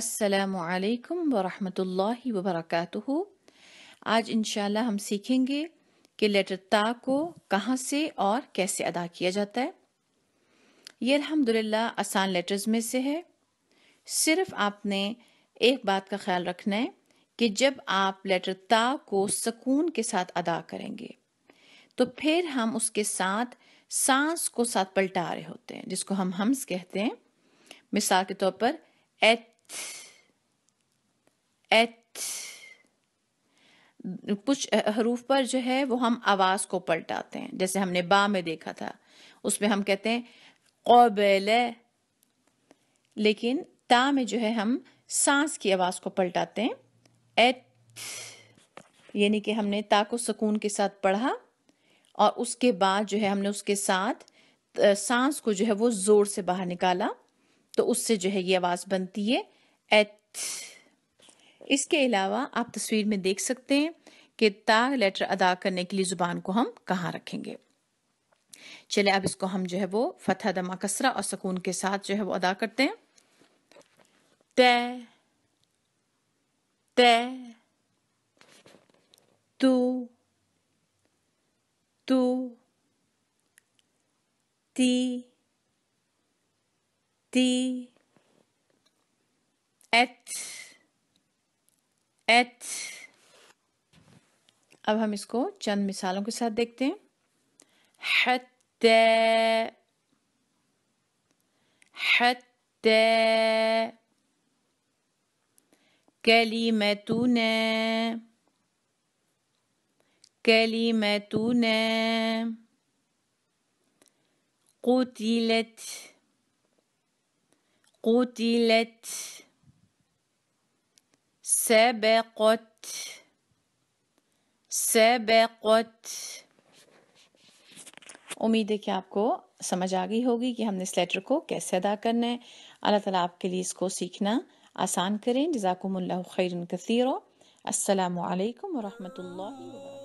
अस्सलामु अलैकुम वरहमतुल्लाहि वबरकातुहू। आज इंशाल्लाह हम सीखेंगे कि लेटर ता को कहाँ से और कैसे अदा किया जाता है। ये अल्हम्दुलिल्लाह आसान लेटर्स में से है। सिर्फ आपने एक बात का ख्याल रखना है कि जब आप लेटर ता को सकून के साथ अदा करेंगे तो फिर हम उसके साथ सांस को साथ पलटा रहे होते हैं, जिसको हम हम्स कहते हैं। मिसाल के तौर पर एट एट, कुछ हरूफ पर जो है वो हम आवाज को पलटाते हैं, जैसे हमने बा में देखा था, उसमें हम कहते हैं क़बले, लेकिन ता में जो है हम सांस की आवाज को पलटाते हैं एट। यानी कि हमने ता को सुकून के साथ पढ़ा और उसके बाद जो है हमने उसके साथ सांस को जो है वो जोर से बाहर निकाला, तो उससे जो है ये आवाज बनती है एट। इसके अलावा आप तस्वीर में देख सकते हैं कि ता लेटर अदा करने के लिए जुबान को हम कहाँ रखेंगे। चले अब इसको हम जो है वो फतह दमा कसरा और सुकून के साथ जो है वो अदा करते हैं। तय तय, तू तू, ती ती, एट एट। अब हम इसको चंद मिसालों के साथ देखते हैं। हत्ता हत्ता, कलीमतुना कलीमतुना, कुतिलत कुतिलत, सबक़त सबक़त। उम्मीद है कि आपको समझ आ गई होगी कि हमने इस लेटर को कैसे अदा करना है। अल्लाह ताला आपके लिए इसको सीखना आसान करें। जज़ाकुमुल्लाहु खैरन कसीरा। अस्सलामु अलैकुम व रहमतुल्लाहि व बरकातुहू।